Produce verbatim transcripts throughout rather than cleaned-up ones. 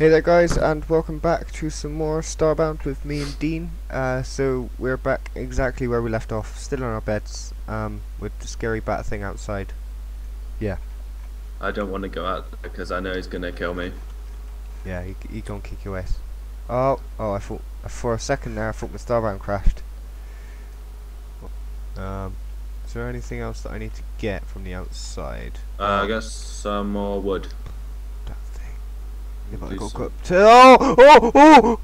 Hey there guys, and welcome back to some more Starbound with me and Dean. Uh, so we're back exactly where we left off, still on our beds, um, with the scary bat thing outside. Yeah. I don't want to go out because I know he's gonna kill me. Yeah, he, he gonna kick your ass. Oh, oh! I thought for a second there I thought my Starbound crashed. Um, is there anything else that I need to get from the outside? Uh, I guess some more wood. Go go oh! Oh! Oh!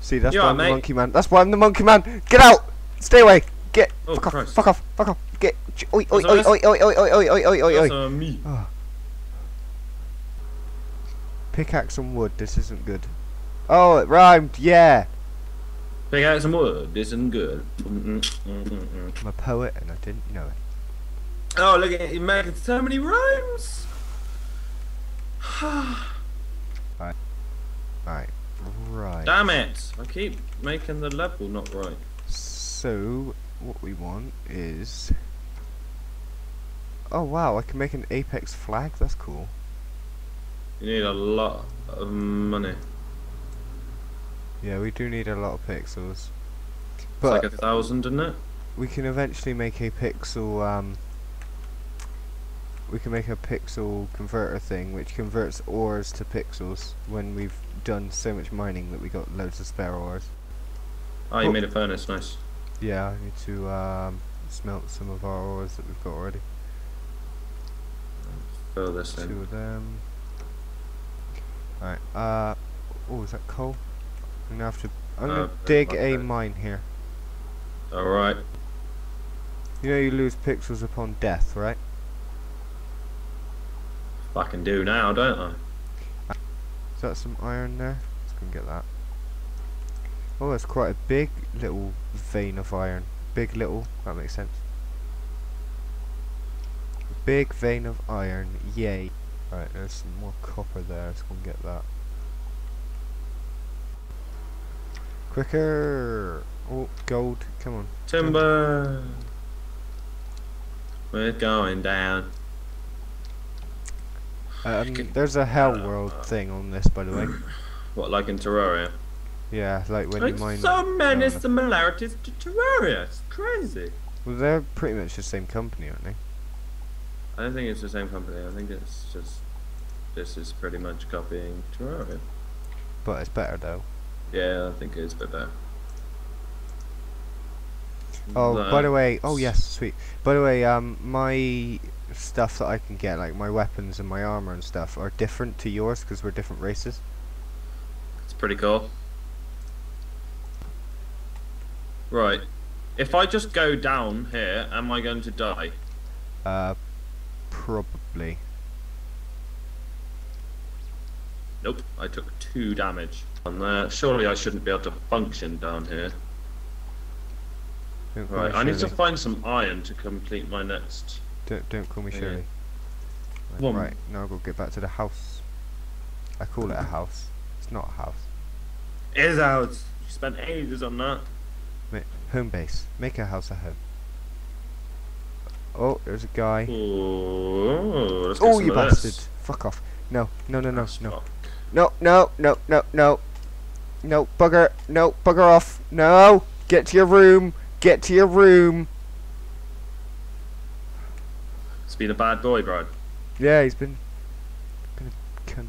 See, that's you why I'm mate. the monkey man. That's why I'm the monkey man. Get out! Stay away! Get! Oh, fuck Christ. off! Fuck off! Fuck off! Get! Oi! Oi! Oi! Oi! Oi! Oi! Oi! Oi! Oi! Oi! Oi! me. Oh. Pickaxe and wood. This isn't good. Oh, it rhymed. Yeah. Pickaxe and wood. This isn't good. I'm a poet, and I didn't know it. Oh, look at you making so many rhymes. Alright. Alright. Right. Damn it! I keep making the level not right. So, what we want is... Oh wow, I can make an Apex flag? That's cool. You need a lot of money. Yeah, we do need a lot of pixels. But it's like a thousand, isn't it? We can eventually make a pixel... Um, we can make a pixel converter thing which converts ores to pixels when we've done so much mining that we got loads of spare ores. Oh, you oh. made a furnace, nice. Yeah, I need to um, smelt some of our ores that we've got already. Fill this Two in. Two of them. Alright, uh, oh, is that coal? I'm gonna have to, I'm gonna uh, dig like a that. mine here. Alright. You know you lose pixels upon death, right? I can do now, don't I? Is that some iron there? Let's go and get that. Oh, that's quite a big little vein of iron. Big little, that makes sense. Big vein of iron, yay. Alright, there's some more copper there, let's go and get that. Quicker! Oh, gold, come on. Timber! We're going down. Um, there's a hell world thing on this, by the way. What, like in Terraria? Yeah, like when like you mine... so many uh, similarities to Terraria! It's crazy! Well, they're pretty much the same company, aren't they? I don't think it's the same company. I think it's just... This is pretty much copying Terraria. But it's better, though. Yeah, I think it is a bit better. Oh, no. by the way... Oh, yes, sweet. By the way, um, my... stuff that I can get, like my weapons and my armor and stuff, are different to yours because we're different races. It's pretty cool. Right, if I just go down here, am I going to die? Uh, probably. Nope, I took two damage on that. Surely I shouldn't be able to function down here. Don't right, I surely. need to find some iron to complete my next. Don't, don't call me yeah. Shirley. Right, right, now I'll go get back to the house. I call it a house. It's not a house. It is a house. You spent ages on that. Make, home base. Make a house a home. Oh, there's a guy. Ooh, let's oh, you bastard. This. Fuck off. No, no, no, no, That's no. Fuck. No, no, no, no, no. No, bugger. No, bugger off. No. Get to your room. Get to your room. Been a bad boy, bro. Yeah, he's been, been a cunt.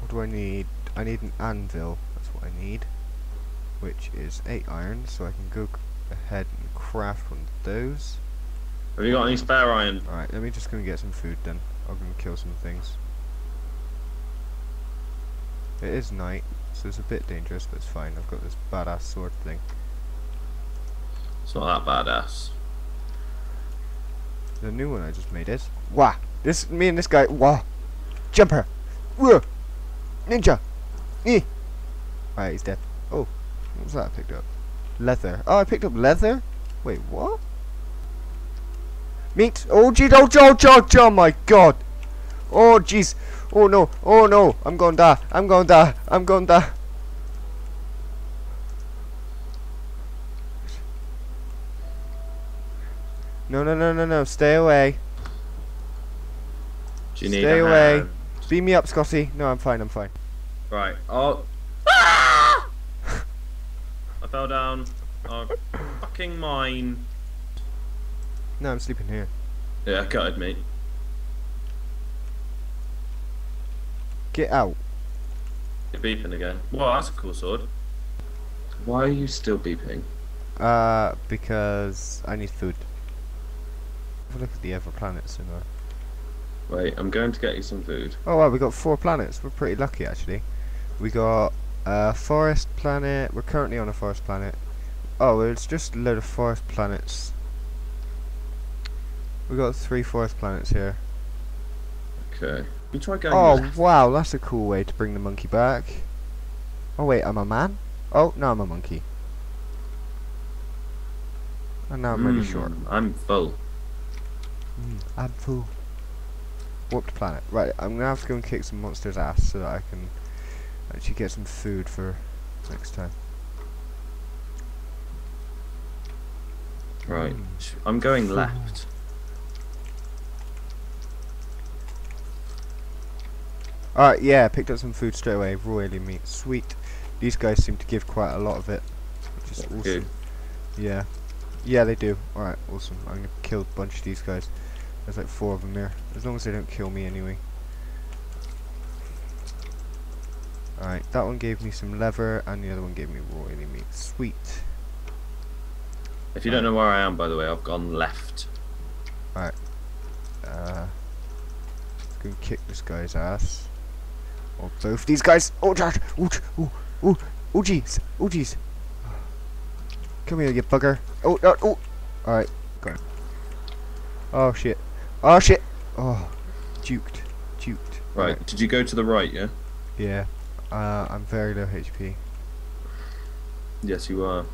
What do I need? I need an anvil. That's what I need, which is eight iron, so I can go ahead and craft one of those. Have you got any spare iron? All right, let me just go and get some food then. I'm gonna kill some things. It is night, so it's a bit dangerous, but it's fine. I've got this badass sword thing. It's not that badass. The new one I just made is wah. This me and this guy wah. Jumper. Wah. Ninja. Eh. Alright, he's dead. Oh, what was that I picked up? Leather. Oh, I picked up leather. Wait, what? Meat. Oh, jeez. Oh, oh, oh, oh, my God. Oh, jeez. Oh no. Oh no. I'm gonna die. I'm gonna die. I'm gonna die. No, no, no, no, no, stay away. Do you need Stay a away. Hand? Beam me up, Scotty. No, I'm fine, I'm fine. Right. Oh. Ah! I fell down. Oh, fucking mine. No, I'm sleeping here. Yeah, I gutted, mate. Get out. You're beeping again. Well, that's a cool sword. Why are you still beeping? Uh, because I need food. Have a look at the other planets in there. Wait, I'm going to get you some food. Oh wow, we got four planets. We're pretty lucky actually. We got a forest planet. We're currently on a forest planet. Oh, it's just a load of forest planets. We got three forest planets here. Okay. You try going. Oh left. Wow, that's a cool way to bring the monkey back. Oh wait, I'm a man? Oh no, I'm a monkey. And now I'm mm, really short. I'm full. Mm, I'm full. Warped planet. Right, I'm gonna have to go and kick some monsters' ass so that I can actually get some food for next time. Right, mm. I'm going food. left. Alright, yeah, picked up some food straight away. Raw alien meat. Sweet. These guys seem to give quite a lot of it, which is awesome. Good. Yeah. Yeah, they do. Alright, awesome. I'm gonna kill a bunch of these guys. There's like four of them there. As long as they don't kill me anyway. Alright, that one gave me some leather and the other one gave me raw alien meat. Sweet. If you don't know where I am, by the way, I've gone left. Alright. Uh, let's go and kick this guy's ass. Or both these guys. Oh, charge! Oh, oh, oh, oh, jeez! Oh, jeez! Come here, you bugger! Oh, oh, oh! Alright, go on. Oh shit! Oh shit! Oh, juked, juked. Right. right. Did you go to the right? Yeah. Yeah. Uh, I'm very low H P. Yes, you are.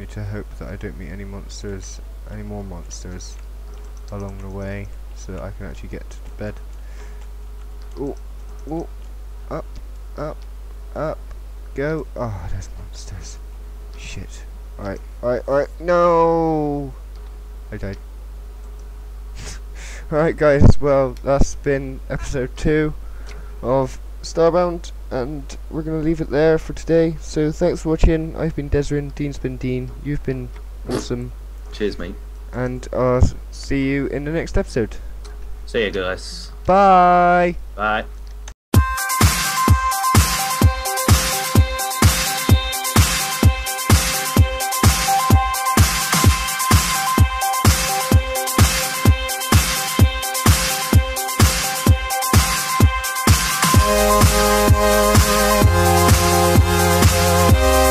Need to hope that I don't meet any monsters, any more monsters, along the way, so that I can actually get to the bed. Oh. Oh, up, up, up, go. Oh, there's monsters. Shit. Alright, alright, alright. No! I died. Alright, guys, well, that's been episode two of Starbound, and we're going to leave it there for today. So, thanks for watching. I've been Desrin, Dean's been Dean. You've been awesome. Cheers, mate. And I'll see you in the next episode. See you, guys. Bye! Bye. Oh,